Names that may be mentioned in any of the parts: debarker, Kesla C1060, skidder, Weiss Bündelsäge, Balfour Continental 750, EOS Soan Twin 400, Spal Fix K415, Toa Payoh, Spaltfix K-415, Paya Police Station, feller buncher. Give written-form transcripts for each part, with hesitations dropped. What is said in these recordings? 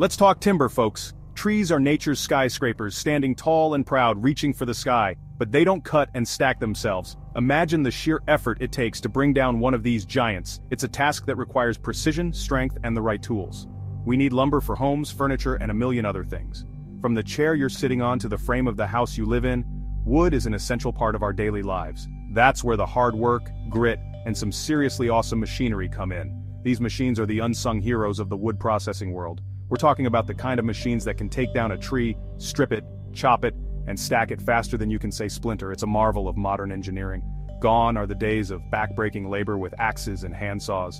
Let's talk timber, folks. Trees are nature's skyscrapers, standing tall and proud, reaching for the sky, but they don't cut and stack themselves. Imagine the sheer effort it takes to bring down one of these giants. It's a task that requires precision, strength, and the right tools. We need lumber for homes, furniture, and a million other things. From the chair you're sitting on to the frame of the house you live in, wood is an essential part of our daily lives. That's where the hard work, grit, and some seriously awesome machinery come in. These machines are the unsung heroes of the wood processing world. We're talking about the kind of machines that can take down a tree, strip it, chop it, and stack it faster than you can say splinter. It's a marvel of modern engineering. Gone are the days of back-breaking labor with axes and handsaws.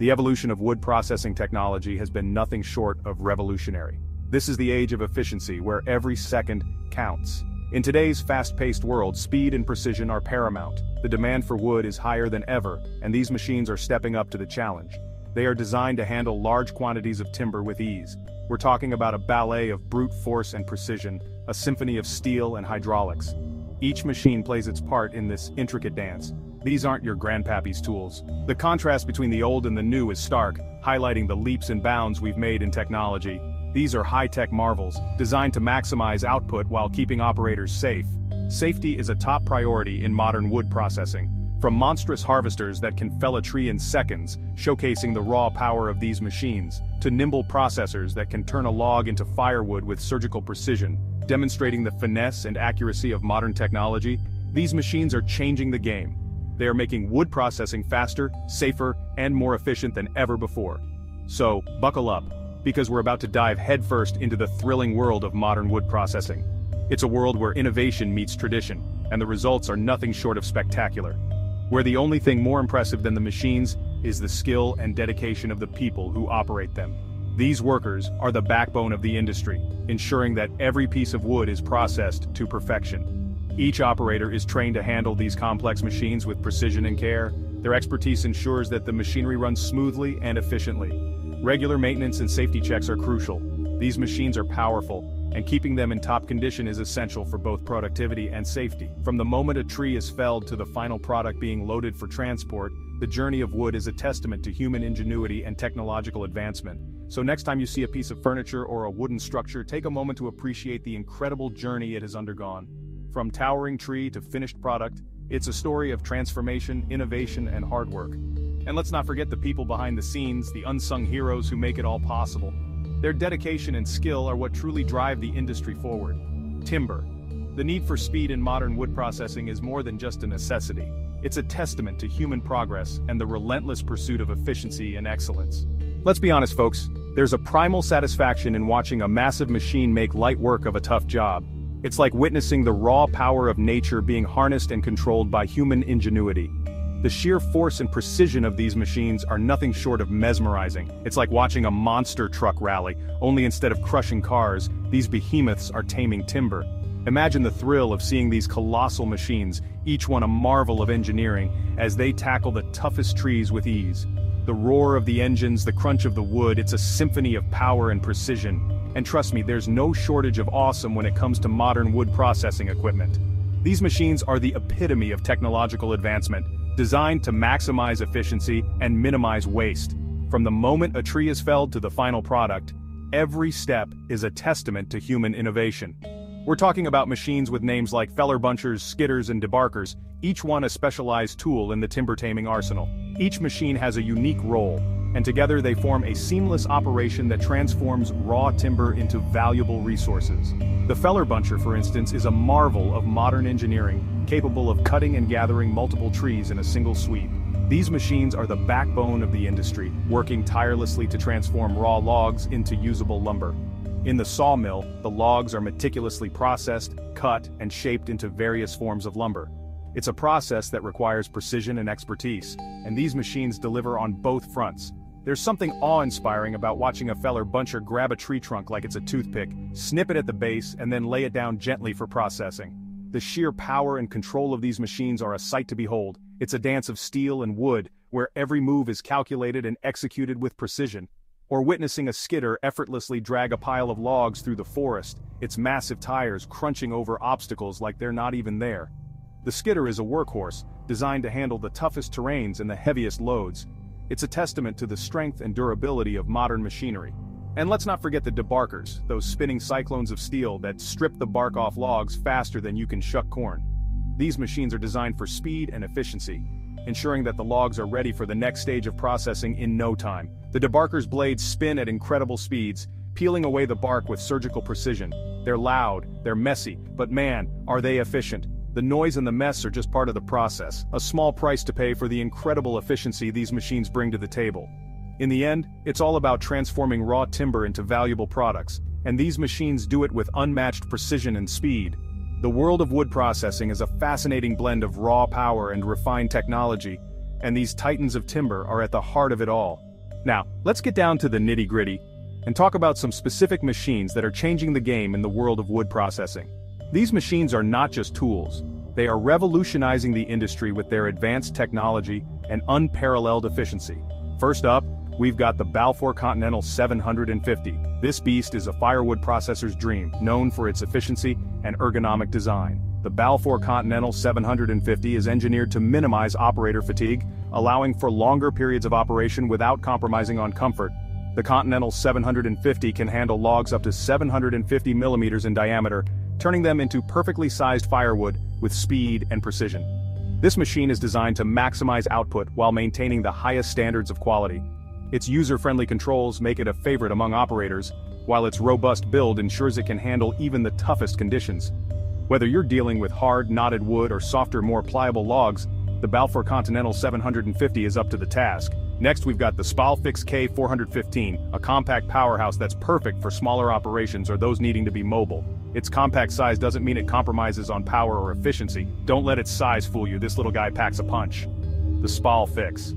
The evolution of wood processing technology has been nothing short of revolutionary. This is the age of efficiency, where every second counts. In today's fast-paced world, speed and precision are paramount. The demand for wood is higher than ever, and these machines are stepping up to the challenge. They are designed to handle large quantities of timber with ease. We're talking about a ballet of brute force and precision, a symphony of steel and hydraulics. Each machine plays its part in this intricate dance. These aren't your grandpappy's tools. The contrast between the old and the new is stark, highlighting the leaps and bounds we've made in technology. These are high-tech marvels, designed to maximize output while keeping operators safe. Safety is a top priority in modern wood processing. From monstrous harvesters that can fell a tree in seconds, showcasing the raw power of these machines, to nimble processors that can turn a log into firewood with surgical precision, demonstrating the finesse and accuracy of modern technology, these machines are changing the game. They are making wood processing faster, safer, and more efficient than ever before. So, buckle up, because we're about to dive headfirst into the thrilling world of modern wood processing. It's a world where innovation meets tradition, and the results are nothing short of spectacular. Where the only thing more impressive than the machines is the skill and dedication of the people who operate them. These workers are the backbone of the industry, ensuring that every piece of wood is processed to perfection. Each operator is trained to handle these complex machines with precision and care. Their expertise ensures that the machinery runs smoothly and efficiently. Regular maintenance and safety checks are crucial. These machines are powerful, and keeping them in top condition is essential for both productivity and safety. From the moment a tree is felled to the final product being loaded for transport, the journey of wood is a testament to human ingenuity and technological advancement. So next time you see a piece of furniture or a wooden structure, take a moment to appreciate the incredible journey it has undergone. From towering tree to finished product, it's a story of transformation, innovation, and hard work. And let's not forget the people behind the scenes, the unsung heroes who make it all possible. Their dedication and skill are what truly drive the industry forward. Timber. The need for speed in modern wood processing is more than just a necessity. It's a testament to human progress and the relentless pursuit of efficiency and excellence. Let's be honest, folks. There's a primal satisfaction in watching a massive machine make light work of a tough job. It's like witnessing the raw power of nature being harnessed and controlled by human ingenuity. The sheer force and precision of these machines are nothing short of mesmerizing. It's like watching a monster truck rally, only instead of crushing cars, these behemoths are taming timber. Imagine the thrill of seeing these colossal machines, each one a marvel of engineering, as they tackle the toughest trees with ease. The roar of the engines, the crunch of the wood, it's a symphony of power and precision. And trust me, there's no shortage of awesome when it comes to modern wood processing equipment. These machines are the epitome of technological advancement, designed to maximize efficiency and minimize waste. From the moment a tree is felled to the final product, every step is a testament to human innovation. We're talking about machines with names like feller bunchers, skidders, and debarkers, each one a specialized tool in the timber taming arsenal. Each machine has a unique role, and together they form a seamless operation that transforms raw timber into valuable resources. The feller buncher, for instance, is a marvel of modern engineering, capable of cutting and gathering multiple trees in a single sweep. These machines are the backbone of the industry, working tirelessly to transform raw logs into usable lumber. In the sawmill, the logs are meticulously processed, cut, and shaped into various forms of lumber. It's a process that requires precision and expertise, and these machines deliver on both fronts. There's something awe-inspiring about watching a feller buncher grab a tree trunk like it's a toothpick, snip it at the base, and then lay it down gently for processing. The sheer power and control of these machines are a sight to behold. It's a dance of steel and wood, where every move is calculated and executed with precision. Or witnessing a skidder effortlessly drag a pile of logs through the forest, its massive tires crunching over obstacles like they're not even there. The skidder is a workhorse, designed to handle the toughest terrains and the heaviest loads. It's a testament to the strength and durability of modern machinery. And let's not forget the debarkers, those spinning cyclones of steel that strip the bark off logs faster than you can shuck corn. These machines are designed for speed and efficiency, ensuring that the logs are ready for the next stage of processing in no time. The debarkers' blades spin at incredible speeds, peeling away the bark with surgical precision. They're loud, they're messy, but man, are they efficient. The noise and the mess are just part of the process, a small price to pay for the incredible efficiency these machines bring to the table. In the end, it's all about transforming raw timber into valuable products, and these machines do it with unmatched precision and speed. The world of wood processing is a fascinating blend of raw power and refined technology, and these titans of timber are at the heart of it all. Now, let's get down to the nitty-gritty and talk about some specific machines that are changing the game in the world of wood processing. These machines are not just tools, they are revolutionizing the industry with their advanced technology and unparalleled efficiency. First up, we've got the Balfour Continental 750. This beast is a firewood processor's dream, known for its efficiency and ergonomic design. The Balfour Continental 750 is engineered to minimize operator fatigue, allowing for longer periods of operation without compromising on comfort. The Continental 750 can handle logs up to 750 millimeters in diameter, turning them into perfectly sized firewood with speed and precision. This machine is designed to maximize output while maintaining the highest standards of quality. Its user-friendly controls make it a favorite among operators, while its robust build ensures it can handle even the toughest conditions. Whether you're dealing with hard, knotted wood or softer, more pliable logs, the Balfour Continental 750 is up to the task. Next, we've got the Spaltfix K-415, a compact powerhouse that's perfect for smaller operations or those needing to be mobile. Its compact size doesn't mean it compromises on power or efficiency. Don't let its size fool you, this little guy packs a punch. The Spaltfix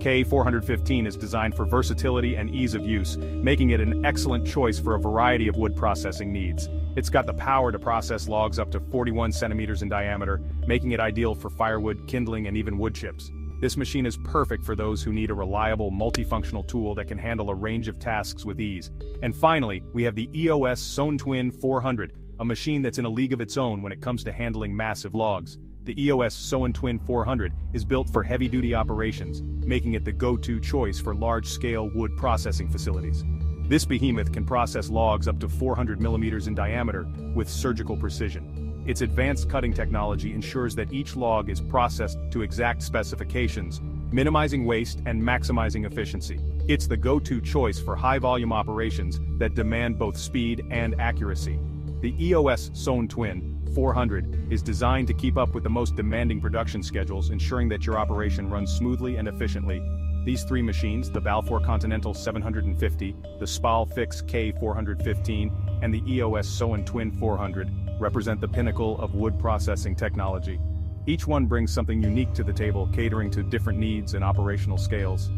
K-415 is designed for versatility and ease of use, making it an excellent choice for a variety of wood processing needs. It's got the power to process logs up to 41 centimeters in diameter, making it ideal for firewood, kindling, and even wood chips. This machine is perfect for those who need a reliable, multifunctional tool that can handle a range of tasks with ease. And finally, we have the EOS Soan Twin 400, a machine that's in a league of its own when it comes to handling massive logs. The EOS Soan Twin 400 is built for heavy-duty operations, making it the go-to choice for large-scale wood processing facilities. This behemoth can process logs up to 400 millimeters in diameter with surgical precision. Its advanced cutting technology ensures that each log is processed to exact specifications, minimizing waste and maximizing efficiency. It's the go-to choice for high-volume operations that demand both speed and accuracy. The EOS Soan Twin 400 is designed to keep up with the most demanding production schedules, ensuring that your operation runs smoothly and efficiently. These three machines, the Balfour Continental 750, the Spaltfix K415, and the EOS Soan Twin 400, represent the pinnacle of wood processing technology. Each one brings something unique to the table, catering to different needs and operational scales.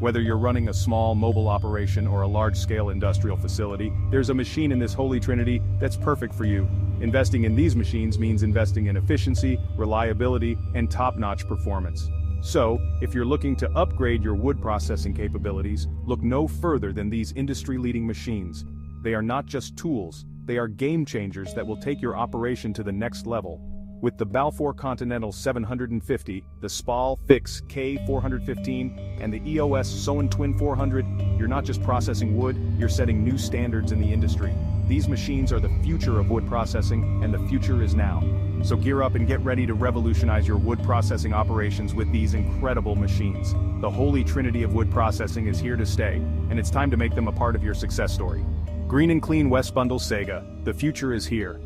Whether you're running a small mobile operation or a large-scale industrial facility, there's a machine in this holy trinity that's perfect for you. Investing in these machines means investing in efficiency, reliability, and top-notch performance. So, if you're looking to upgrade your wood processing capabilities, look no further than these industry-leading machines. They are not just tools, they are game-changers that will take your operation to the next level. With the Balfour Continental 750, the Spaltfix K415, and the EOS Soan Twin 400, you're not just processing wood, you're setting new standards in the industry. These machines are the future of wood processing, and the future is now. So gear up and get ready to revolutionize your wood processing operations with these incredible machines. The holy trinity of wood processing is here to stay, and it's time to make them a part of your success story. Green and clean Weiss Bündelsäge, the future is here.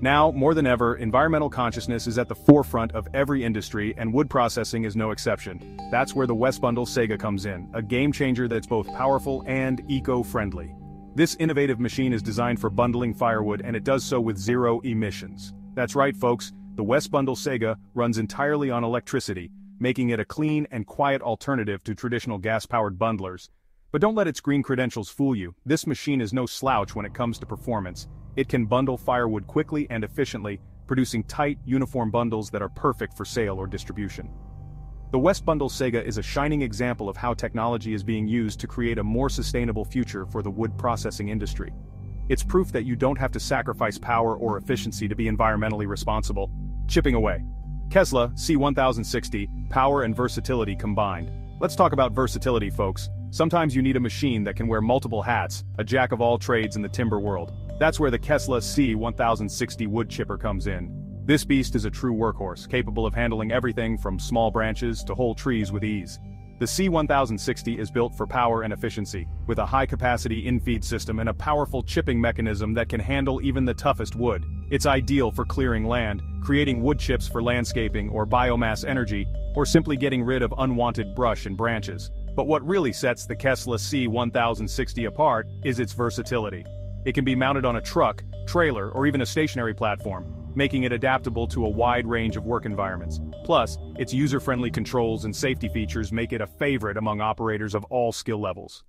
Now, more than ever, environmental consciousness is at the forefront of every industry, and wood processing is no exception. That's where the Weiss Bündelsäge comes in, a game changer that's both powerful and eco-friendly. This innovative machine is designed for bundling firewood, and it does so with zero emissions. That's right, folks, the Weiss Bündelsäge runs entirely on electricity, making it a clean and quiet alternative to traditional gas-powered bundlers. But don't let its green credentials fool you. This machine is no slouch when it comes to performance. It can bundle firewood quickly and efficiently, producing tight, uniform bundles that are perfect for sale or distribution. The Weiss Bündelsäge is a shining example of how technology is being used to create a more sustainable future for the wood processing industry. It's proof that you don't have to sacrifice power or efficiency to be environmentally responsible. Chipping away. Kesla C1060, power and versatility combined. Let's talk about versatility, folks. Sometimes you need a machine that can wear multiple hats, a jack of all trades in the timber world. That's where the Kesla C1060 wood chipper comes in. This beast is a true workhorse, capable of handling everything from small branches to whole trees with ease. The C1060 is built for power and efficiency, with a high-capacity infeed system and a powerful chipping mechanism that can handle even the toughest wood. It's ideal for clearing land, creating wood chips for landscaping or biomass energy, or simply getting rid of unwanted brush and branches. But what really sets the Kesla C1060 apart is its versatility. It can be mounted on a truck, trailer, or even a stationary platform, making it adaptable to a wide range of work environments. Plus, its user-friendly controls and safety features make it a favorite among operators of all skill levels.